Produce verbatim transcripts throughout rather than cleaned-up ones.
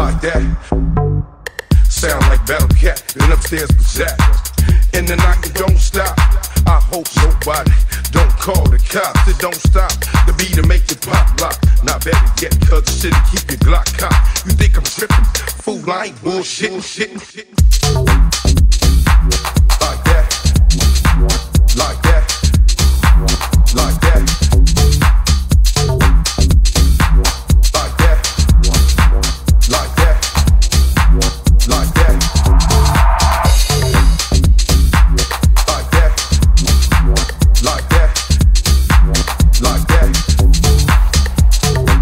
like that. Sound like Battle Cat, and upstairs with Zap. In the night it don't stop. I hope nobody don't call the cops. It don't stop. The beat to make your pop lock. Not better yet, cuz the shit'll keep your Glock cock. You think I'm trippin'? Fool, I ain't bullshittin', shittin', shittin'. Like that. Like that. Like that. Like that. Like that. Like that. Like that. Like that. Like that. Like that. Like that. Keep it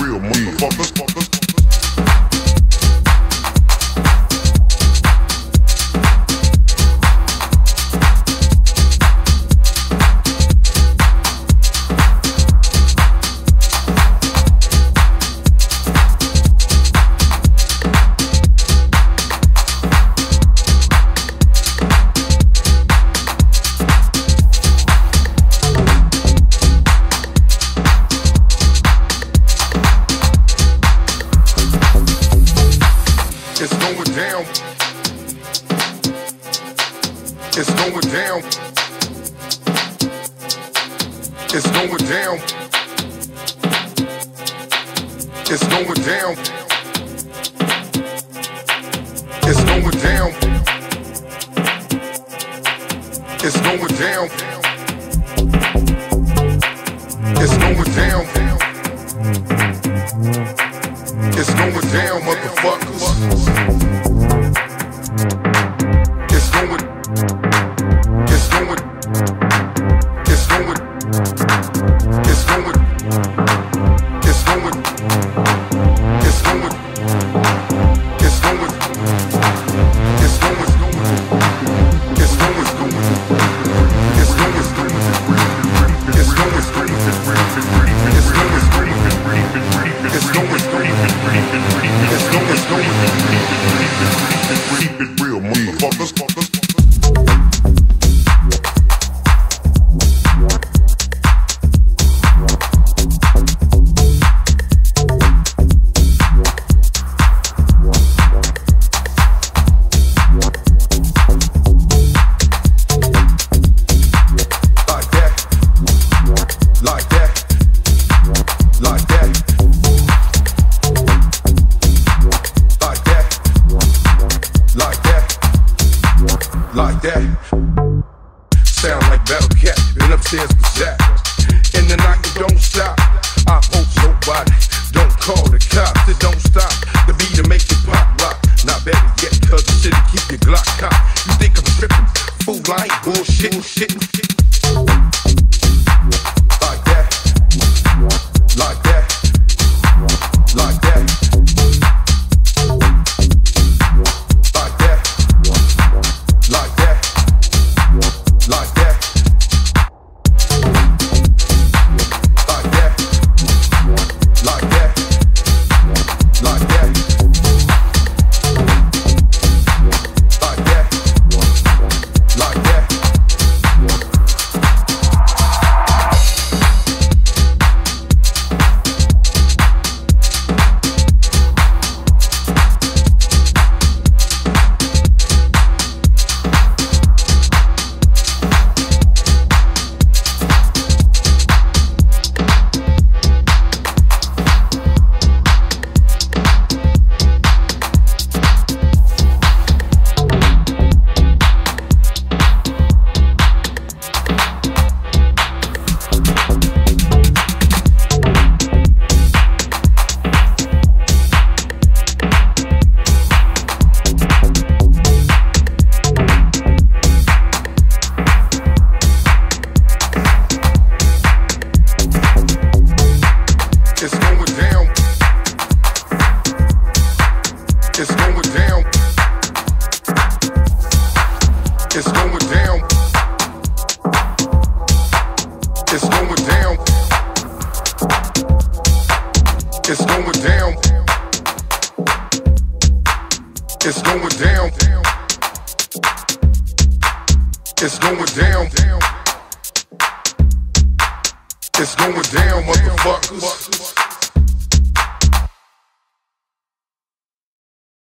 real, motherfuckers. It's going down. It's going down. It's going down. It's going down. It's going down. It's going down. It's going down. It's going down, motherfuckers. Keep it real, motherfuckers. Like that. Sound like Battle Cat, and upstairs with Zap. In the night it don't stop. I hope nobody don't call the cops. It don't stop. The beat to make your pop lock. Not better yet, cuz the shit'll keep your Glock cock. You think I'm trippin'? Fool, I ain't bullshittin', shittin', shittin'. Like that. Like that. Like that. It's going down. It's going down. It's going down. It's going down. It's going down. It's going down. It's going down, motherfuckers.